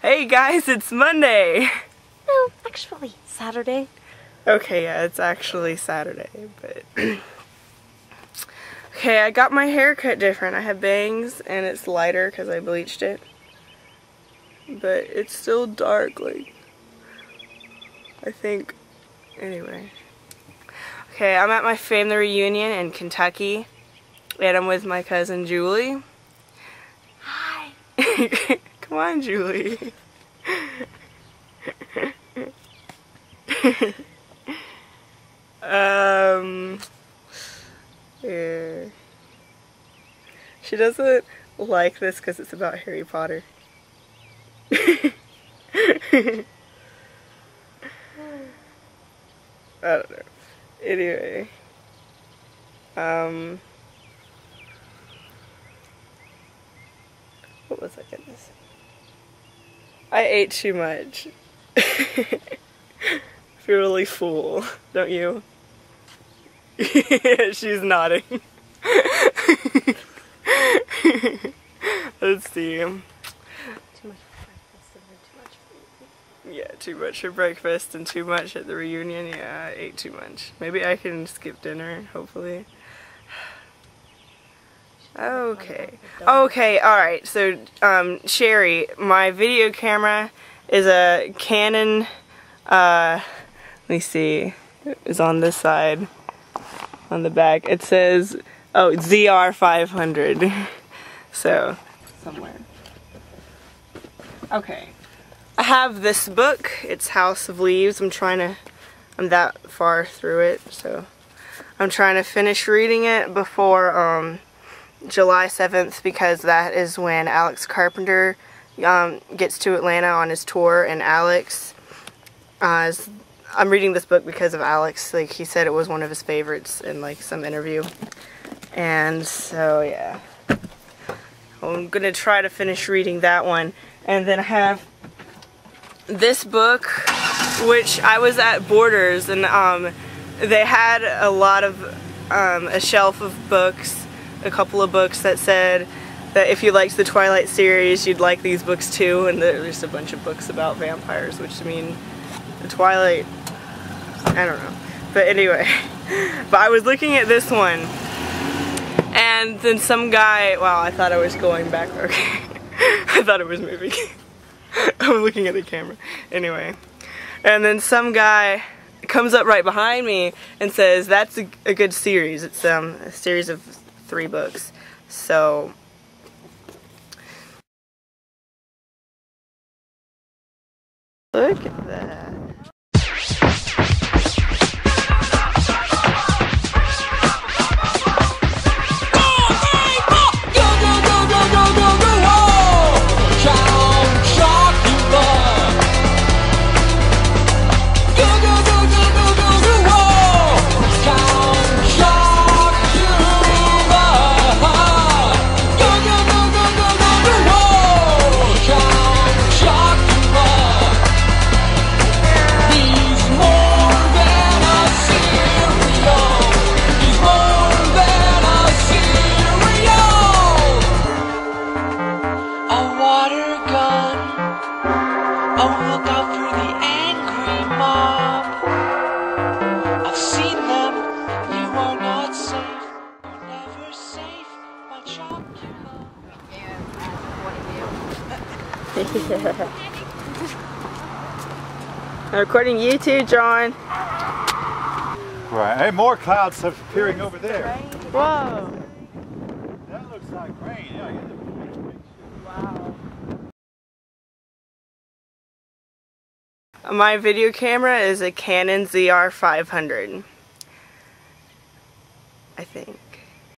Hey guys, it's Monday! No, actually Saturday. Okay, yeah, it's actually Saturday, but... Okay, I got my hair cut different. I have bangs, and it's lighter because I bleached it. But it's still dark, like... I think... Anyway. Okay, I'm at my family reunion in Kentucky, and I'm with my cousin Julie. Hi! Come on, Julie. Yeah. She doesn't like this because it's about Harry Potter. I don't know. Anyway. What was I gonna say? I ate too much. I feel really full, don't you? She's nodding. Let's see. Too much for breakfast and then too much for eating. Yeah, too much for breakfast and too much at the reunion. Yeah, I ate too much. Maybe I can skip dinner, hopefully. Okay. Okay, alright, so, Sherry, my video camera is a Canon, let me see, it's on this side, on the back, it says, oh, ZR500, so, somewhere. Okay, I have this book, it's House of Leaves, I'm that far through it, so, I'm trying to finish reading it before, July 7th, because that is when Alex Carpenter gets to Atlanta on his tour, and Alex, I'm reading this book because of Alex, like he said it was one of his favorites in like some interview, and so yeah, I'm gonna try to finish reading that one. And then I have this book, which I was at Borders, and they had a lot of, a shelf of books, a couple of books that said that if you liked the Twilight series, you'd like these books too, and there's a bunch of books about vampires, which, I mean, the Twilight, I don't know, but anyway, but I was looking at this one, and then some guy, wow, I thought I was going back, okay, I thought it was moving, I'm looking at the camera, anyway, and then some guy comes up right behind me and says, that's a good series, it's a series of 3 books, so look at that. I'm recording you too, John. Right, hey, more clouds are appearing over there. Whoa. That looks like rain. Yeah, I get the picture. Wow. My video camera is a Canon ZR500, I think.